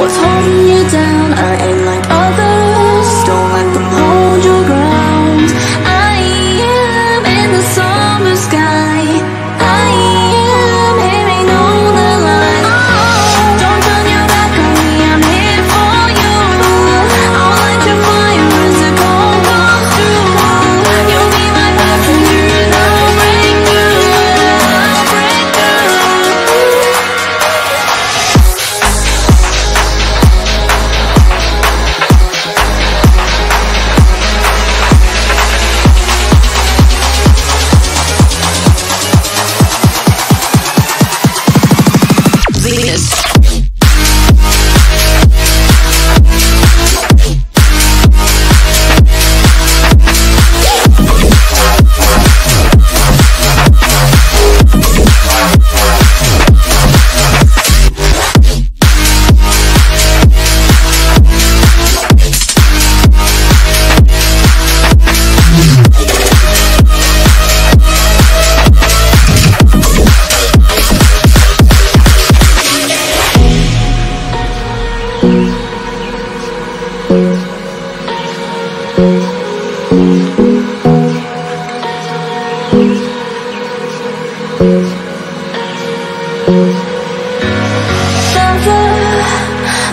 What's holding you down? I ain't like others. Don't let them hold your ground. I am in the summer sky. I am hearing all the lies. Oh, don't turn your back on me. I'm here for you. I'll light your fire as it cold comes through. You'll be my passenger and I'll break through.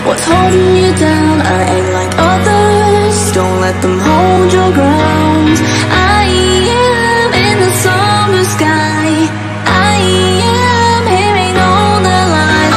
What's holding you down? I ain't like others. Don't let them hold your ground. I am in the summer sky. I am hearing all the lies.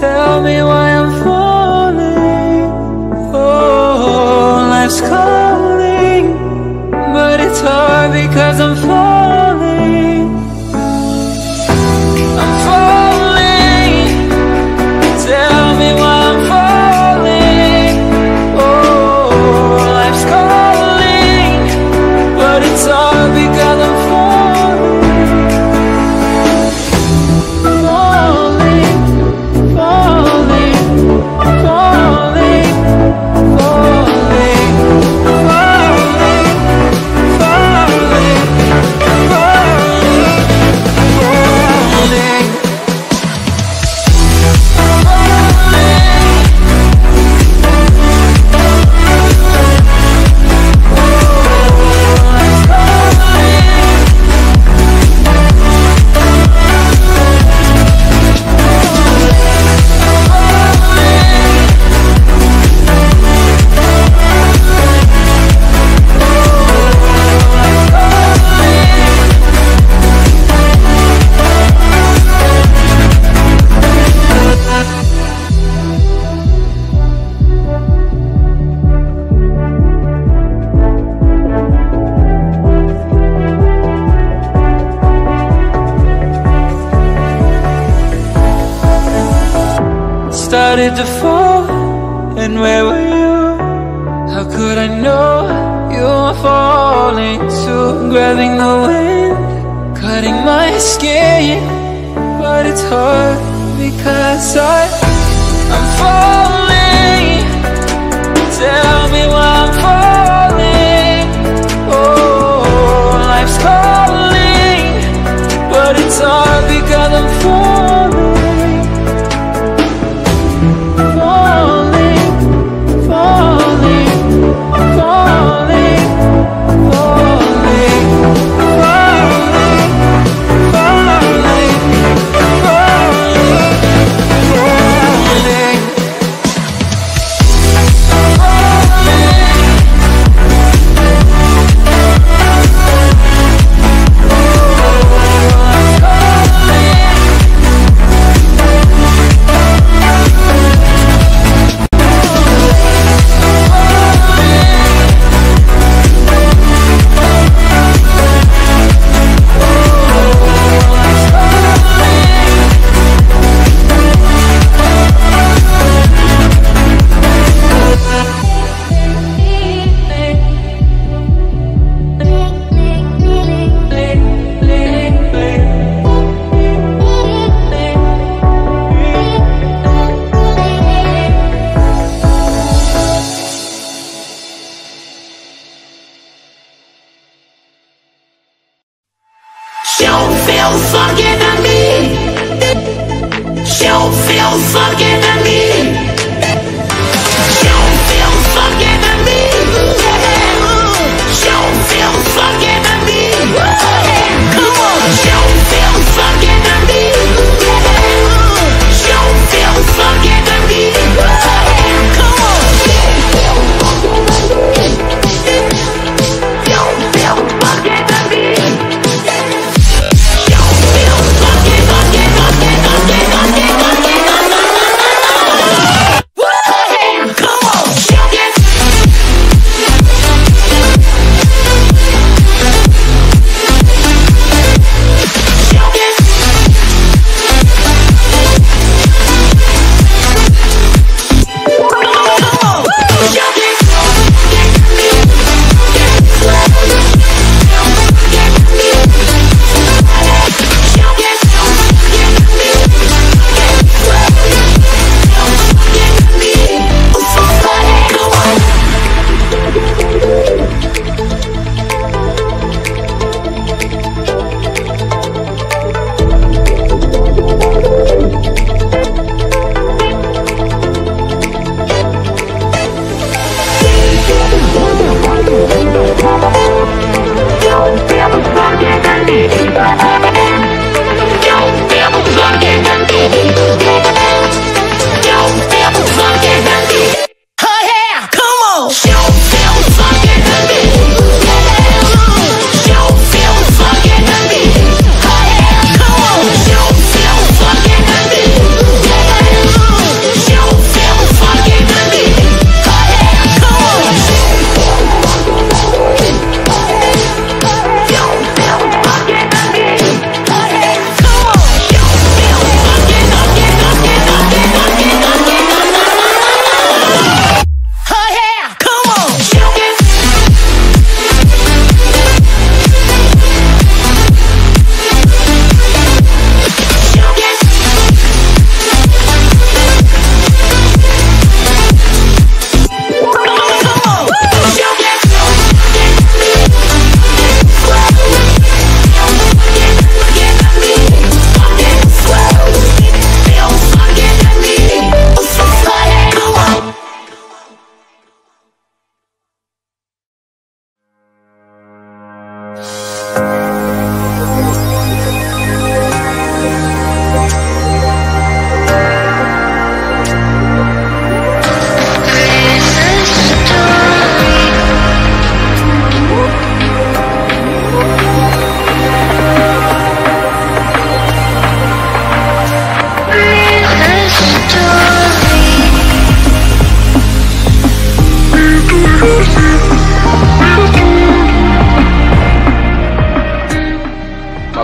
Tell me why I'm falling. Oh, life's calling, but it's hard because I'm falling. I'm falling. Tell me why I'm falling. Oh, life's calling, but it's hard because I'm falling. Started to fall, and where were you? How could I know you were falling too? Grabbing the wind, cutting my skin, but it's hard because I don't feel forgiven.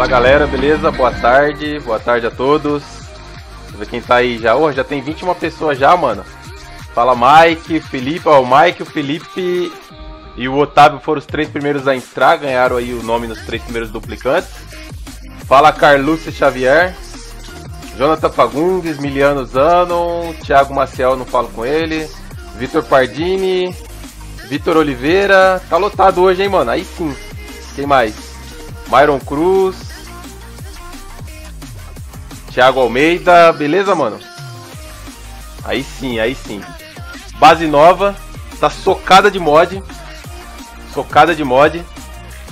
Galera, beleza? Boa tarde a todos. Deixa eu ver quem tá aí já. Oh, já tem 21 pessoas já, mano. Fala Mike, Felipe, ó, o Mike, o Felipe e o Otávio foram os três primeiros a entrar, ganharam aí o nome nos três primeiros duplicantes. Fala Carlúcio Xavier, Jonathan Fagundes, Miliano Zanon, Thiago Maciel, não falo com ele, Vitor Pardini, Vitor Oliveira. Tá lotado hoje, hein, mano? Aí sim. Quem mais? Myron Cruz, Thiago Almeida, beleza, mano? Aí sim, aí sim. Base nova, tá socada de mod. Socada de mod.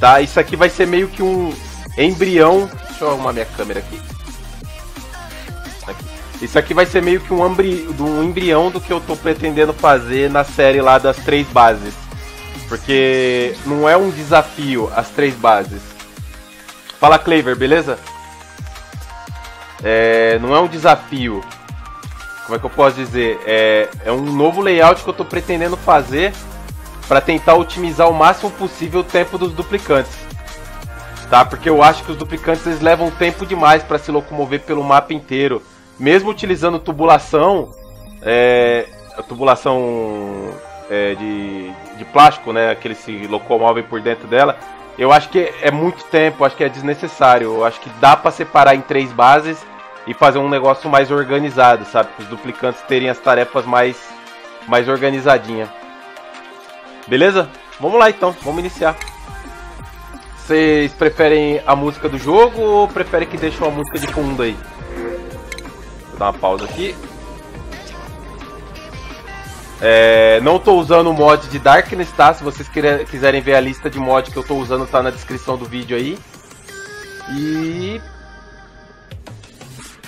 Tá, isso aqui vai ser meio que um embrião. Deixa eu arrumar minha câmera aqui. Isso aqui vai ser meio que um embrião do que eu tô pretendendo fazer na série lá das três bases. Porque não é um desafio as três bases. Fala, Claver, beleza? É, não é um desafio, como é que eu posso dizer, é um novo layout que eu tô pretendendo fazer para tentar otimizar o máximo possível o tempo dos duplicantes, tá? Porque eu acho que os duplicantes eles levam tempo demais para se locomover pelo mapa inteiro, mesmo utilizando tubulação, de plástico, né? Que eles se locomovem por dentro dela. Eu acho que é muito tempo, acho que é desnecessário. Eu acho que dá para separar em três bases e fazer um negócio mais organizado, sabe? Para os duplicantes terem as tarefas mais organizadinha. Beleza? Vamos lá então, vamos iniciar. Vocês preferem a música do jogo ou preferem que deixe uma música de fundo aí? Vou dar uma pausa aqui. Não tô usando o mod de Darkness, tá? Se vocês quiserem ver a lista de mod que eu tô usando, tá na descrição do vídeo aí.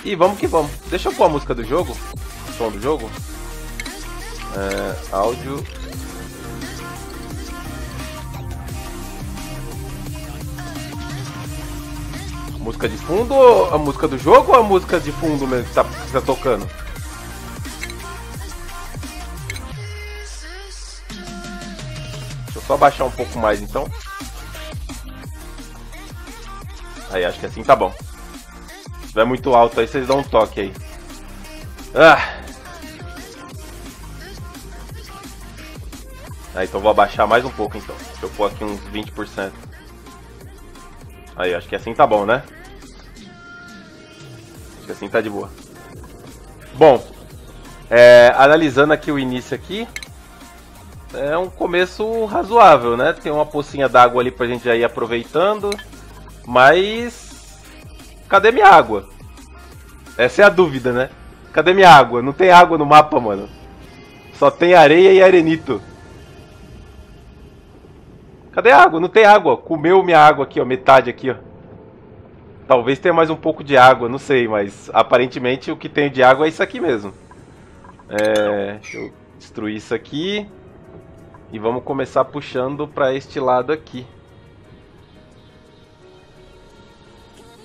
E vamos que vamos. Deixa eu pôr a música do jogo. O som do jogo. Áudio. Música de fundo, a música do jogo ou a música de fundo mesmo que tá tocando? Só baixar um pouco mais, então. Aí, acho que assim tá bom. Se tiver muito alto aí, vocês dão um toque aí. Aí, então vou abaixar mais um pouco, então. Deixa eu pôr aqui uns 20%. Aí, acho que assim tá bom, né? Acho que assim tá de boa. Bom, analisando aqui o início aqui. É um começo razoável, né? Tem uma pocinha d'água ali pra gente já ir aproveitando. Mas... cadê minha água? Essa é a dúvida, né? Cadê minha água? Não tem água no mapa, mano. Só tem areia e arenito. Cadê a água? Não tem água. Comeu minha água aqui, ó. Metade aqui, ó. Talvez tenha mais um pouco de água, não sei. Mas aparentemente o que tem de água é isso aqui mesmo. Deixa eu destruir isso aqui. E vamos começar puxando para este lado aqui.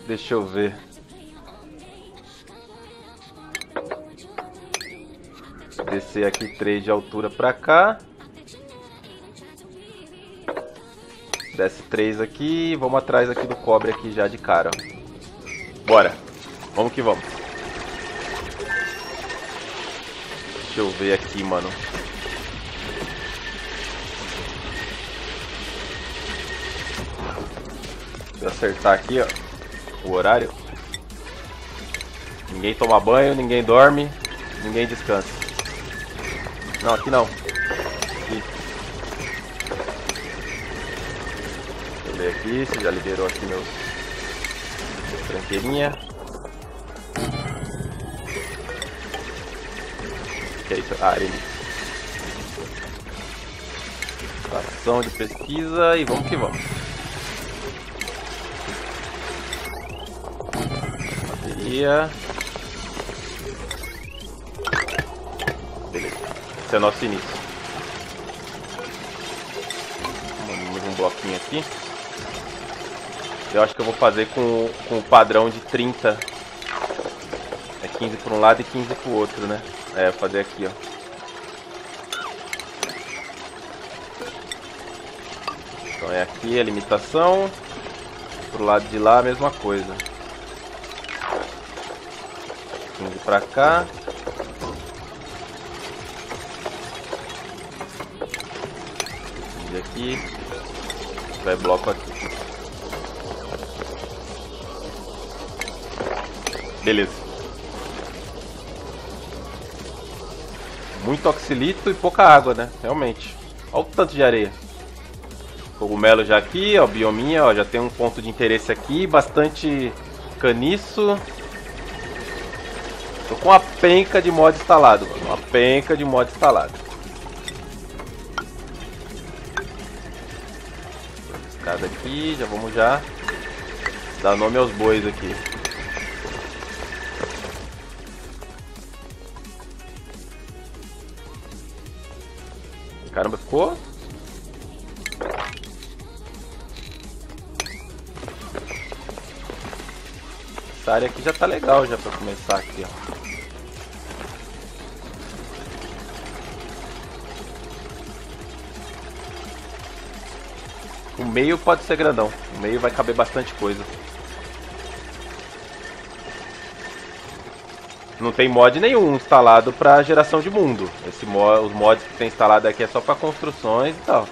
Deixa eu ver. Descer aqui 3 de altura para cá. Desce 3 aqui. Vamos atrás aqui do cobre aqui já de cara. Ó. Bora. Vamos que vamos. Deixa eu ver aqui, mano. Deixa eu acertar aqui, ó, o horário. Ninguém toma banho, ninguém dorme, ninguém descansa. Não, aqui não. Aqui. Deixa eu ver aqui, você já liberou aqui meus... tranqueirinha. O que é isso? Ah, ele. Estação de pesquisa e vamos que vamos. Beleza. Esse é o nosso início. Vamos um bloquinho aqui. Eu acho que eu vou fazer com o padrão de 30. É 15 para um lado e 15 para o outro, né? Vou fazer aqui, ó. Então é aqui a limitação. Pro lado de lá a mesma coisa. Indo pra cá. E aqui. Vai bloco aqui. Beleza. Muito oxilito e pouca água, né? Realmente. Olha o tanto de areia. Cogumelo já aqui, ó. Biominha, ó. Já tem um ponto de interesse aqui. Bastante caniço. Tô com uma penca de mod instalado, mano. Uma penca de mod instalado. Escada aqui, já vamos já dar nome aos bois aqui. Caramba, ficou? Essa área aqui já tá legal já pra começar aqui, ó. O meio pode ser grandão. O meio vai caber bastante coisa. Não tem mod nenhum instalado pra geração de mundo. Os mods que tem instalado aqui é só pra construções e tal.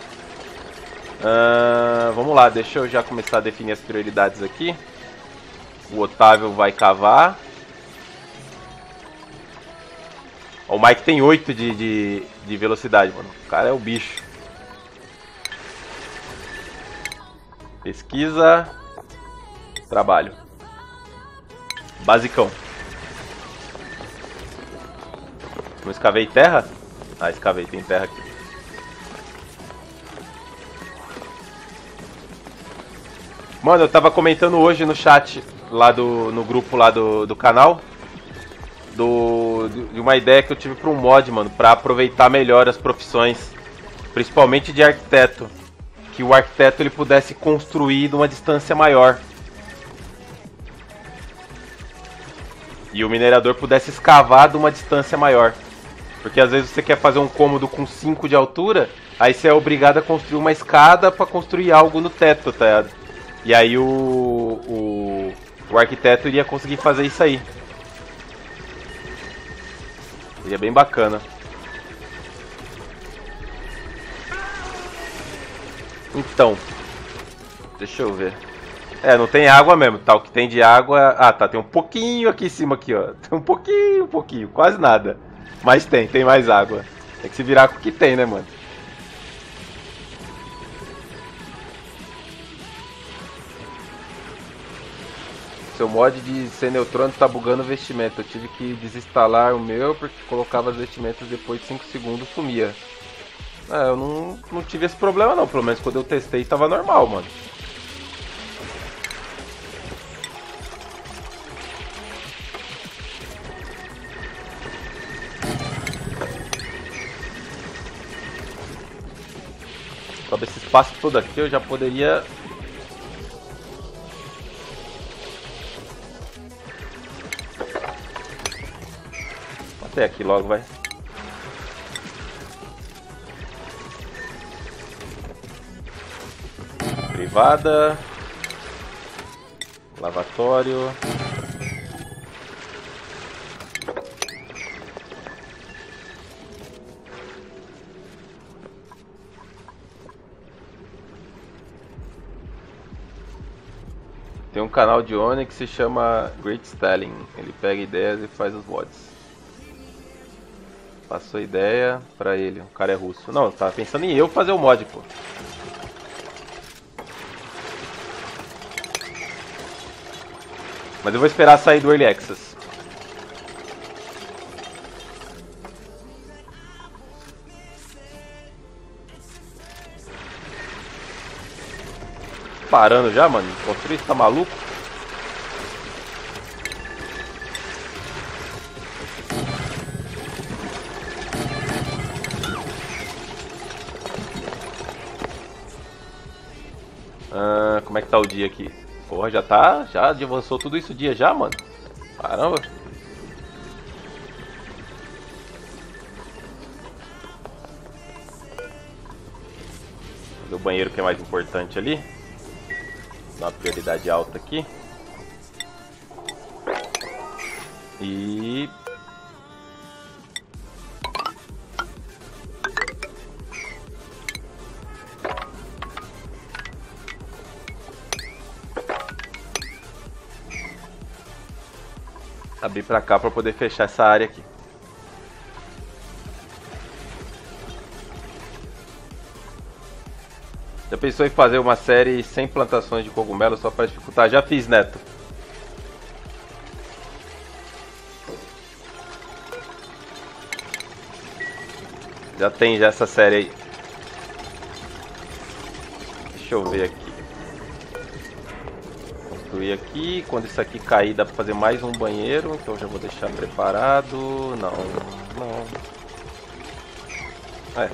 Vamos lá, deixa eu já começar a definir as prioridades aqui. O Otávio vai cavar. Ó, o Mike tem 8 de velocidade, mano. O cara é o bicho. Pesquisa. Trabalho. Basicão. Não escavei terra? Ah, escavei, tem terra aqui. Mano, eu tava comentando hoje no chat, lá no grupo lá do canal, de uma ideia que eu tive pra um mod, mano, pra aproveitar melhor as profissões, principalmente de arquiteto. Que o arquiteto ele pudesse construir de uma distância maior. E o minerador pudesse escavar de uma distância maior. Porque às vezes você quer fazer um cômodo com 5 de altura, aí você é obrigado a construir uma escada pra construir algo no teto, tá ligado? E aí o arquiteto iria conseguir fazer isso aí. Seria bem bacana. Então, deixa eu ver. É, não tem água mesmo, tá? O que tem de água... Ah, tá, tem um pouquinho aqui em cima, aqui, ó. Tem um pouquinho, quase nada. Mas tem mais água. Tem que se virar com o que tem, né, mano? Seu mod de ser neutrônio tá bugando o vestimento. Eu tive que desinstalar o meu porque colocava os vestimentos depois de 5 segundos sumia. É, eu não tive esse problema não, pelo menos quando eu testei tava normal, mano. Sobe esse espaço todo aqui, eu já poderia... Até aqui logo, vai. Privada, lavatório, tem um canal de Onyx que se chama Great Styling, ele pega ideias e faz os mods. Passou a ideia pra ele, o cara é russo. Não, tava pensando em eu fazer o mod, pô. Mas eu vou esperar sair do Early Access. Parando já, mano. Construir, tá maluco? Ah, como é que tá o dia aqui? Porra, já tá? Já avançou tudo isso dia já, mano? Caramba! O banheiro que é mais importante ali. Dá uma prioridade alta aqui. E... abrir pra cá pra poder fechar essa área aqui. Já pensou em fazer uma série sem plantações de cogumelo só pra dificultar? Já fiz, Neto. Já tem já essa série aí. Deixa eu ver aqui. Construir aqui, quando isso aqui cair dá pra fazer mais um banheiro, então já vou deixar preparado, não, é.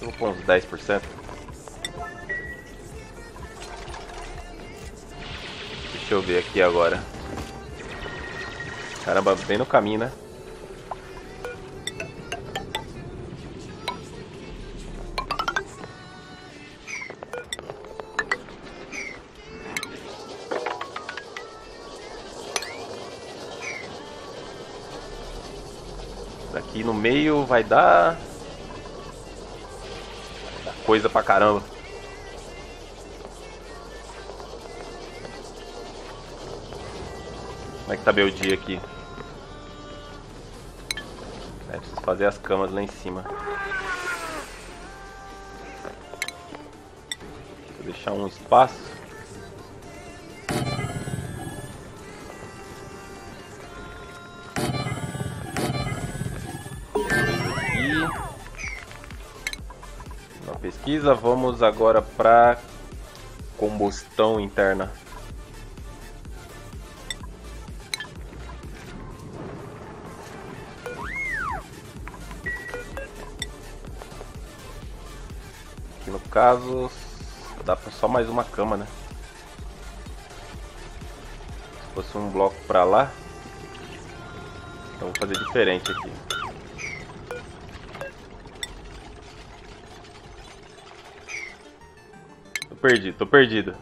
Eu vou pôr uns 10%. Deixa eu ver aqui agora. Caramba, bem no caminho, né? No meio vai dar coisa pra caramba. Como é que tá meu dia aqui? É, preciso fazer as camas lá em cima. Vou deixar um espaço. pesquisa, vamos agora para combustão interna. Aqui no caso dá para só mais uma cama, né? Se fosse um bloco para lá, então vou fazer diferente aqui. Tô perdido.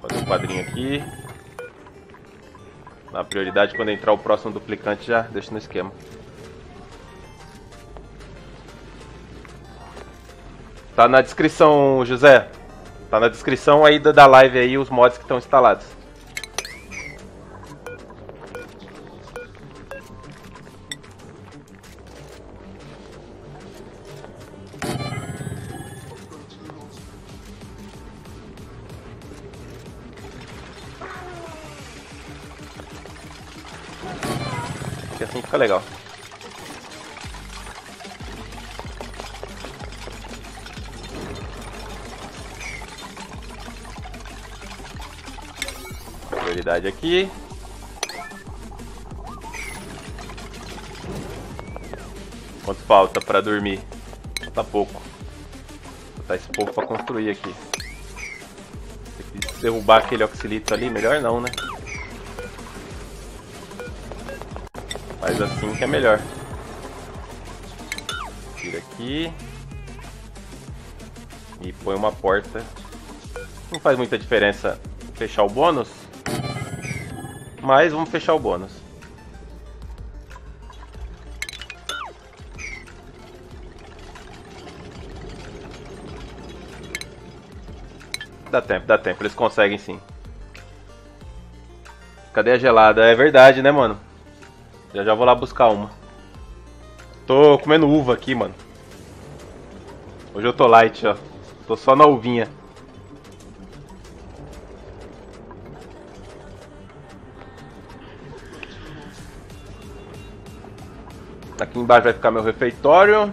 Vou fazer um quadrinho aqui. Na prioridade, quando entrar o próximo duplicante, já deixa no esquema. Tá na descrição, José. Tá na descrição aí da live aí os mods que estão instalados. Assim fica legal. Prioridade aqui. Quanto falta para dormir? Falta pouco. Vou botar esse pouco para construir aqui. Se derrubar aquele oxilito ali, melhor não, né? Mas assim que é melhor. Tira aqui. E põe uma porta. Não faz muita diferença fechar o bônus, mas vamos fechar o bônus. Dá tempo. Eles conseguem sim. Cadê a gelada? É verdade, né, mano? Já vou lá buscar uma. Tô comendo uva aqui, mano. Hoje eu tô light, ó. Tô só na uvinha. Aqui embaixo vai ficar meu refeitório.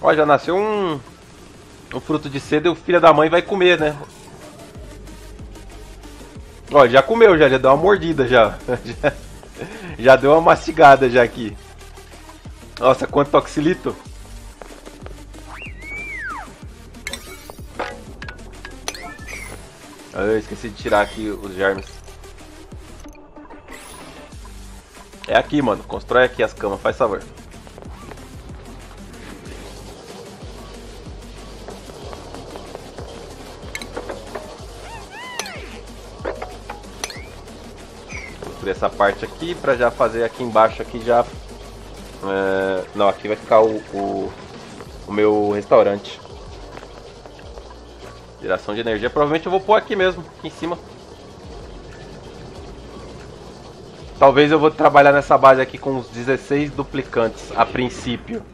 Ó, já nasceu um fruto de seda e o filho da mãe vai comer, né? Ó, já comeu, já deu uma mordida, já deu uma mastigada já aqui. Nossa, quanto oxilito. Ah, eu esqueci de tirar aqui os germes. É aqui, mano, constrói aqui as camas, faz favor. Essa parte aqui para já fazer aqui embaixo aqui já não, aqui vai ficar o meu restaurante. Geração de energia, provavelmente eu vou pôr aqui mesmo, aqui em cima. Talvez eu vou trabalhar nessa base aqui com uns 16 duplicantes a princípio,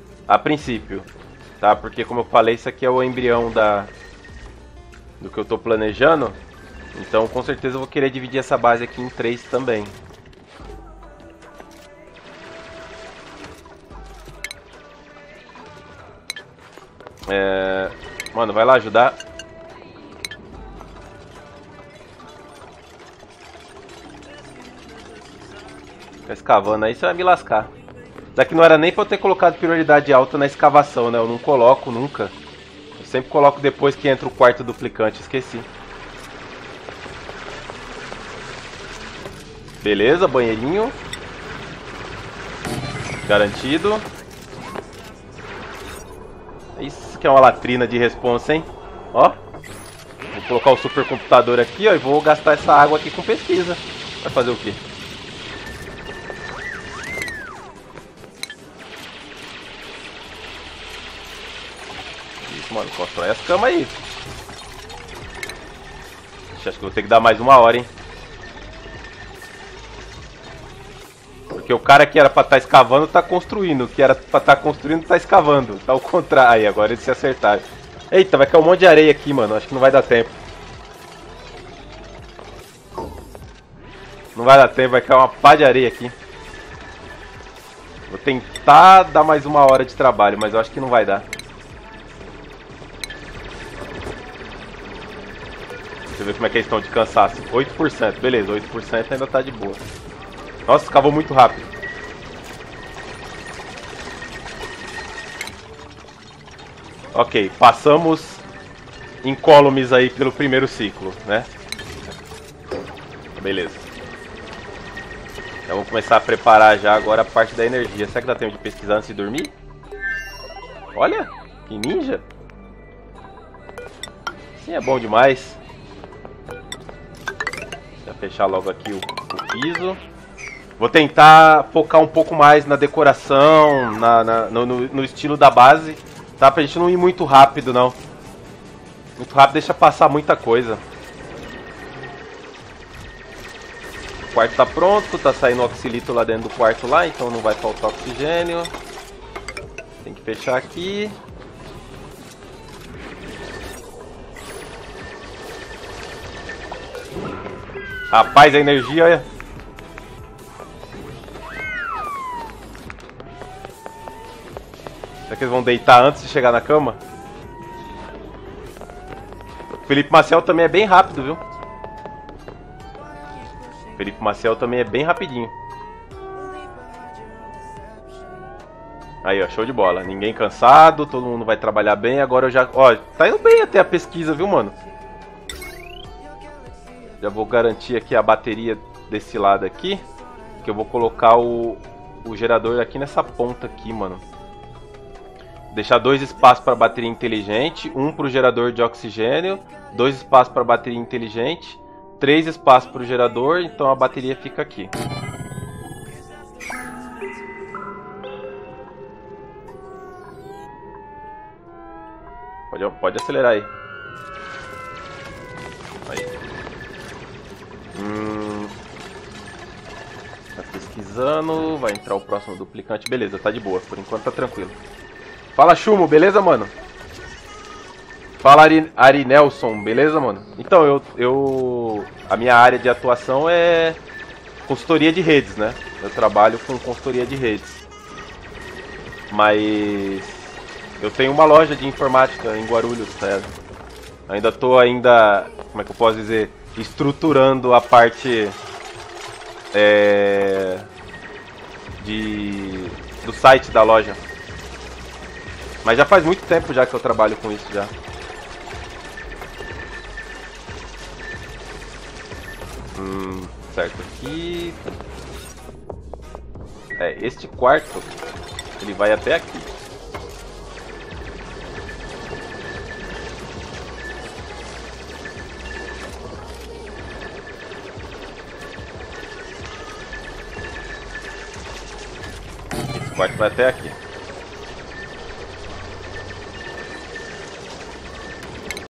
tá? Porque como eu falei, isso aqui é o embrião do que eu tô planejando. Então com certeza eu vou querer dividir essa base aqui em 3 também. Mano, vai lá ajudar. Tá escavando aí, você vai me lascar. Daqui não era nem pra eu ter colocado prioridade alta na escavação, né? Eu não coloco nunca. Eu sempre coloco depois que entra o quarto duplicante, esqueci. Beleza, banheirinho. Garantido. Isso que é uma latrina de responsa, hein? Ó. Vou colocar o supercomputador aqui, ó. E vou gastar essa água aqui com pesquisa. Vai fazer o quê? Isso, mano. Constrói as camas aí. Acho que vou ter que dar mais uma hora, hein? Porque o cara que era pra estar escavando tá construindo. O que era pra estar construindo tá escavando. Tá ao contrário. Aí, agora eles se acertaram. Eita, vai cair um monte de areia aqui, mano. Acho que não vai dar tempo. Não vai dar tempo, vai cair uma pá de areia aqui. Vou tentar dar mais uma hora de trabalho, mas eu acho que não vai dar. Deixa eu ver como é que eles estão de cansaço. 8%, beleza, 8% ainda tá de boa. Nossa, cavou muito rápido. Ok, passamos incólumes aí pelo primeiro ciclo, né? Beleza. Então vamos começar a preparar já agora a parte da energia. Será que dá tempo de pesquisar antes de dormir? Olha, que ninja! Sim, é bom demais. Vou fechar logo aqui o piso. Vou tentar focar um pouco mais na decoração, no estilo da base. Tá? Pra gente não ir muito rápido, não. Muito rápido deixa passar muita coisa. O quarto tá pronto, tá saindo oxilito lá dentro do quarto lá, então não vai faltar oxigênio. Tem que fechar aqui. Rapaz, a energia, olha. Será que eles vão deitar antes de chegar na cama? O Felipe Maciel também é bem rápido, viu? O Felipe Maciel também é bem rapidinho. Aí, ó, show de bola. Ninguém cansado, todo mundo vai trabalhar bem. Agora eu já... Ó, tá indo bem até a pesquisa, viu, mano? Já vou garantir aqui a bateria desse lado aqui. Que eu vou colocar o gerador aqui nessa ponta aqui, mano. Deixar 2 espaços para bateria inteligente, 1 para o gerador de oxigênio, 2 espaços para bateria inteligente, 3 espaços para o gerador, então a bateria fica aqui. Pode acelerar aí. Tá pesquisando, vai entrar o próximo duplicante. Beleza, tá de boa, por enquanto tá tranquilo. Fala, Chumo, beleza, mano? Fala, Ari Nelson, beleza, mano? Então, a minha área de atuação é consultoria de redes, né? Eu trabalho com consultoria de redes. Mas eu tenho uma loja de informática em Guarulhos, certo? Ainda tô como é que eu posso dizer? Estruturando a parte do site da loja. Mas já faz muito tempo já que eu trabalho com isso já. Certo aqui. Este quarto, ele vai até aqui. Esse quarto vai até aqui.